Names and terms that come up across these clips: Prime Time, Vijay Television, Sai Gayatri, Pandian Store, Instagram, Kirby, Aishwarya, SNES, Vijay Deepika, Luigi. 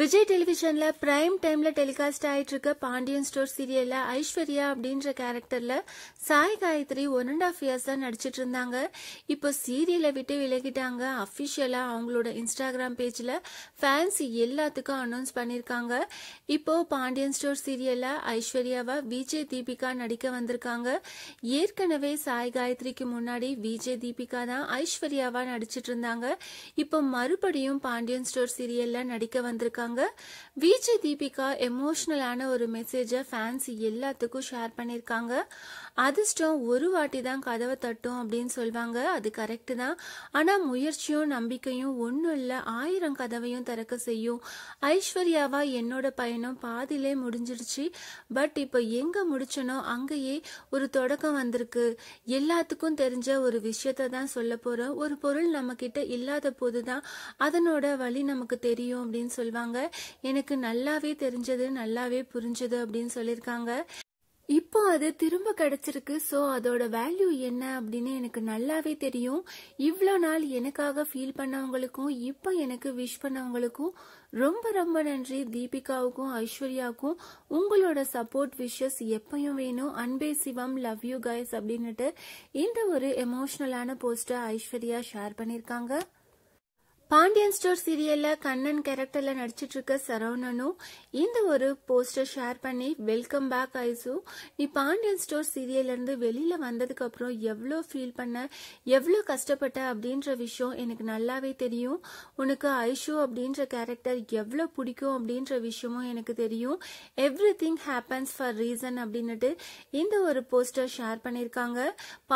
Vijay Television la Prime Time la telecast aayittirukka Pandian Store serial la Aishwarya abindra character la Sai Gayatri 1.5 years la nadichittirundanga. Ipo serial la vittu vilagitaanga. Official la avangaloda Instagram page la fans ellathukku announce pannirukanga. Ipo Pandian Store serial la Aishwarya va Vijay Deepika nadika vandirukanga. Yerkanave Sai Gayatri ku munadi Vijay Deepika da Aishwarya va nadichittirundanga. Ipo marubadiyum Pandian Store serial la nadika vandirukanga. Vijay Deepika emotional ana oru message fans ellathukku share pannirukanga. Adishtam oru vaati dhaan kadava thattum appdin solvanga, adu correct dhaan. Ana muyarchiyum nambikayum onnu illa 1000 kadavayum tharakka seyyum. Aishwaryava ennoda payanam paadile mudinjiruchu, but ipo enga mudichano angaye oru thodakam vandirukku. Ellathukkum therinja oru vishayatha dhaan solla porom. Oru porul namakitta illatha podu dhaan adanoda vali namakku theriyum appdin solvanga. எனக்கு நல்லாவே தெரிஞ்சது நல்லாவே புரிஞ்சது அப்படினு சொல்லிருக்காங்க. இப்போ அது திரும்ப கிடைச்சிருக்கு. சோ அதோட வேல்யூ என்ன அப்படினே எனக்கு நல்லாவே தெரியும். இவ்ளோ நாள் எனக்காக ஃபீல் பண்ணவங்களுக்கும் இப்போ எனக்கு விஷ் பண்ணவங்களுக்கும் ரொம்ப ரொம்ப நன்றி. தீபிகாவுக்கும் ஐஸ்வர்யாவுக்கும் உங்களோட சப்போர்ட் விஷஸ் எப்பவும் வேணும். அன்பே சிவம், லவ் யூ गाइस அப்படினுட்டு இந்த ஒரு எமோஷனலான போஸ்ட் ஐஸ்வர்யா ஷேர் பண்ணிருக்காங்க. Pandian Store serial la Kannan character la nadichittirukka Saravanu inda oru poster share panni welcome back Aisu, nee Pandian Store serial la irundhu velila vandadukku appuram evlo feel panna evlo kashtapetta abindra vishayam enakku nallave theriyum. Unakku Aishu abindra character evlo pidikkum abindra vishayamum enakku theriyum. Everything happens for reason abindru inda oru poster share pannirukanga.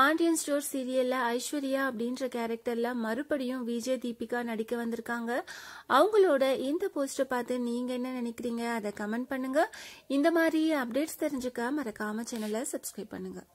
Pandian Store serial la Aishwarya abindra character la marupadiyum Vijay Deepika வந்திருக்காங்க. அவங்களோட இந்த post பார்த்து நீங்க என்ன நினைக்கிறீங்க அத comment பண்ணுங்க. இந்த மாதிரி அப்டேட்ஸ் தெரிஞ்சுக்க மறக்காம சேனலை சப்ஸ்கிரைப் பண்ணுங்க.